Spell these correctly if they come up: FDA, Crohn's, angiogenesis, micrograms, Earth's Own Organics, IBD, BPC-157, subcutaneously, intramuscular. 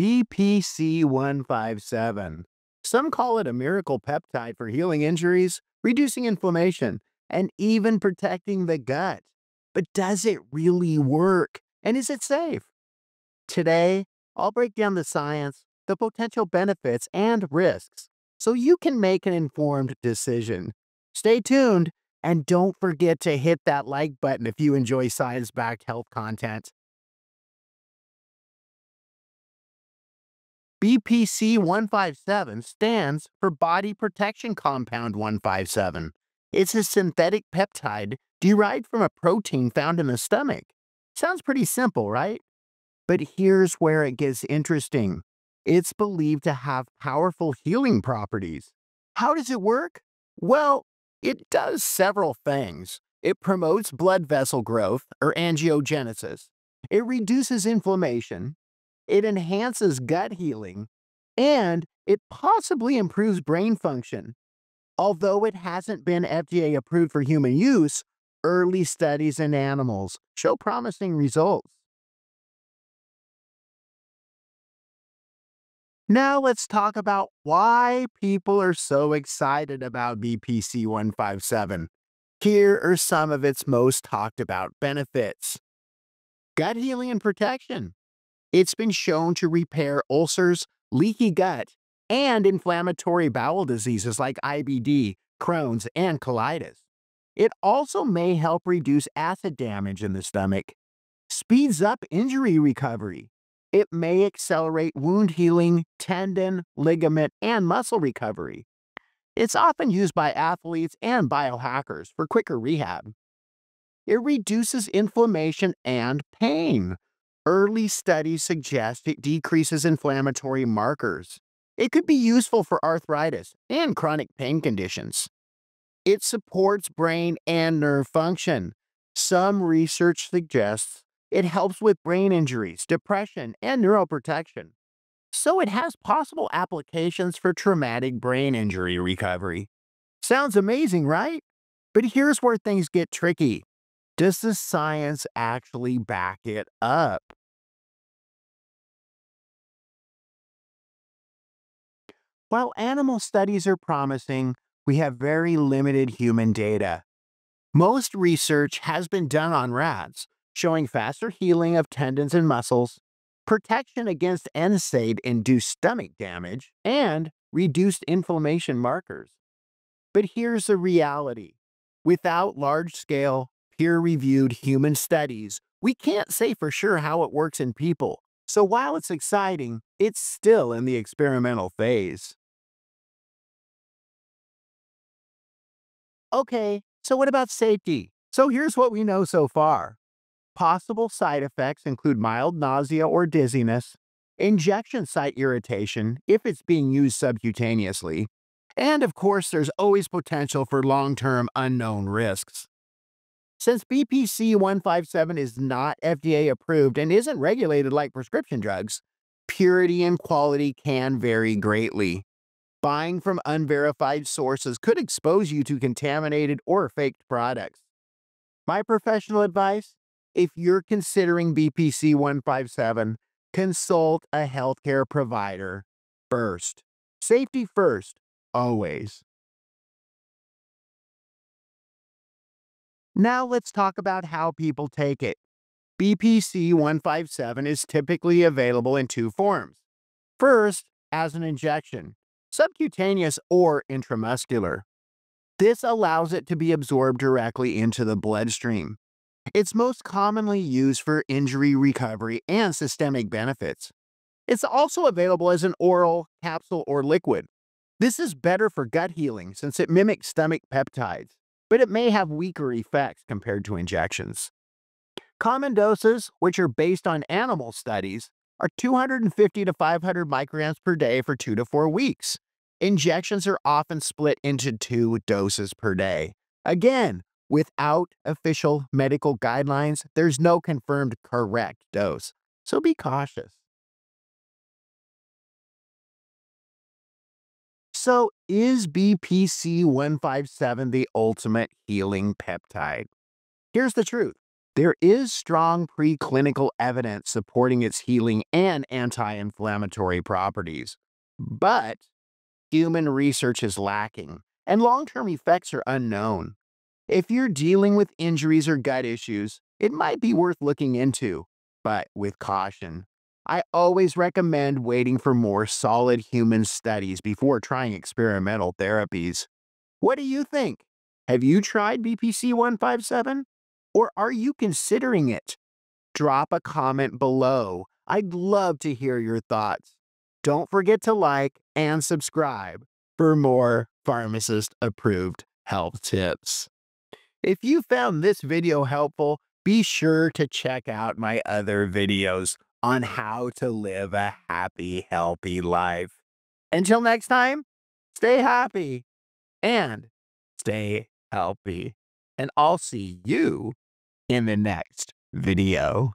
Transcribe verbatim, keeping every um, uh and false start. B P C one fifty-seven. Some call it a miracle peptide for healing injuries, reducing inflammation, and even protecting the gut. But does it really work? And is it safe? Today, I'll break down the science, the potential benefits, and risks so you can make an informed decision. Stay tuned, and don't forget to hit that like button if you enjoy science-backed health content. B P C one fifty-seven stands for Body Protection Compound one fifty-seven. It's a synthetic peptide derived from a protein found in the stomach. Sounds pretty simple, right? But here's where it gets interesting. It's believed to have powerful healing properties. How does it work? Well, it does several things. It promotes blood vessel growth, or angiogenesis. It reduces inflammation. It enhances gut healing, and it possibly improves brain function. Although it hasn't been F D A approved for human use, early studies in animals show promising results. Now let's talk about why people are so excited about B P C one fifty-seven. Here are some of its most talked about benefits. Gut healing and protection. It's been shown to repair ulcers, leaky gut, and inflammatory bowel diseases like I B D, Crohn's, and colitis. It also may help reduce acid damage in the stomach. Speeds up injury recovery. It may accelerate wound healing, tendon, ligament, and muscle recovery. It's often used by athletes and biohackers for quicker rehab. It reduces inflammation and pain. Early studies suggest it decreases inflammatory markers. It could be useful for arthritis and chronic pain conditions. It supports brain and nerve function. Some research suggests it helps with brain injuries, depression, and neuroprotection. So it has possible applications for traumatic brain injury recovery. Sounds amazing, right? But here's where things get tricky. Does the science actually back it up? While animal studies are promising, we have very limited human data. Most research has been done on rats, showing faster healing of tendons and muscles, protection against N SAID-induced stomach damage, and reduced inflammation markers. But here's the reality. Without large-scale, peer-reviewed human studies, we can't say for sure how it works in people. So while it's exciting, it's still in the experimental phase. Okay, so what about safety? So here's what we know so far. Possible side effects include mild nausea or dizziness, injection site irritation if it's being used subcutaneously, and of course there's always potential for long-term unknown risks. Since B P C one fifty-seven is not F D A approved and isn't regulated like prescription drugs, purity and quality can vary greatly. Buying from unverified sources could expose you to contaminated or faked products. My professional advice, if you're considering B P C one fifty-seven, consult a healthcare provider first. Safety first, always. Now let's talk about how people take it. B P C one fifty-seven is typically available in two forms. First, as an injection, subcutaneous or intramuscular. This allows it to be absorbed directly into the bloodstream. It's most commonly used for injury recovery and systemic benefits. It's also available as an oral, capsule, or liquid. This is better for gut healing since it mimics stomach peptides, but it may have weaker effects compared to injections. Common doses, which are based on animal studies, are two hundred fifty to five hundred micrograms per day for two to four weeks. Injections are often split into two doses per day. Again, without official medical guidelines, there's no confirmed correct dose, so be cautious. So, is B P C one fifty-seven the ultimate healing peptide? Here's the truth. There is strong preclinical evidence supporting its healing and anti-inflammatory properties, but human research is lacking, and long-term effects are unknown. If you're dealing with injuries or gut issues, it might be worth looking into, but with caution. I always recommend waiting for more solid human studies before trying experimental therapies. What do you think? Have you tried B P C one fifty-seven? Or are you considering it? Drop a comment below. I'd love to hear your thoughts. Don't forget to like and subscribe for more pharmacist-approved health tips. If you found this video helpful, be sure to check out my other videos on how to live a happy, healthy life. Until next time, stay happy and stay healthy. And I'll see you in the next video.